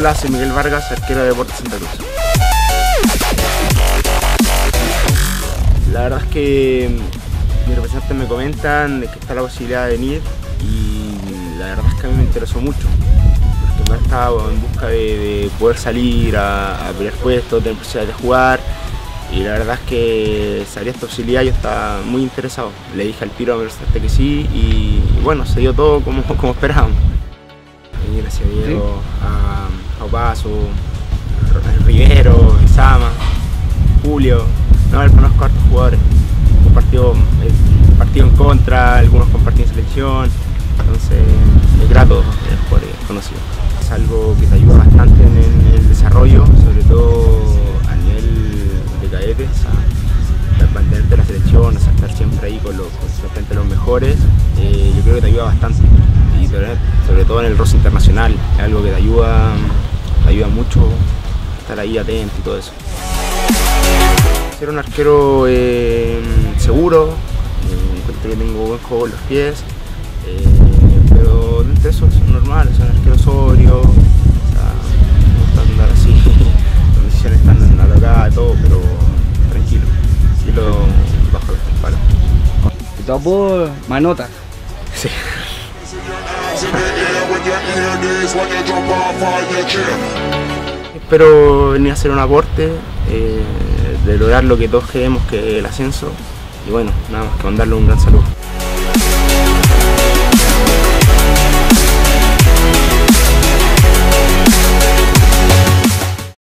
Hola, soy Miguel Vargas, arquero de Deportes Santa Cruz. La verdad es que mis representantes me comentan de que está la posibilidad de venir y la verdad es que a mí me interesó mucho, porque me estaba en busca de poder salir a pelear puestos, tener posibilidad de jugar, y la verdad es que salía esta posibilidad, yo estaba muy interesado. Le dije al tiro a mi representante que sí y bueno, se dio todo como esperábamos. Y gracias a Diego, a Aopasu, a Rivero, a Zama, Julio. No, conozco a hartos jugadores. Partido en contra, algunos compartieron selección. Entonces, es grato el jugador conocido. Es algo que te ayuda bastante en el desarrollo, sobre todo a nivel de cadetes, a mantenerte la selección, a estar siempre ahí frente a los mejores. Yo creo que te ayuda bastante. Y sobre todo en el roce internacional, es algo que te ayuda mucho estar ahí atento y todo eso. Ser un arquero seguro, encuentro que tengo buen juego en los pies, pero dentro de eso es normal, es un arquero sobrio, me gusta andar así, las decisiones están atacadas y todo, pero tranquilo bajo las espaldas. Y todo por manota. Sí. Espero venir a hacer un aporte, de lograr lo que todos queremos, que es el ascenso, y bueno, nada más que mandarle un gran saludo.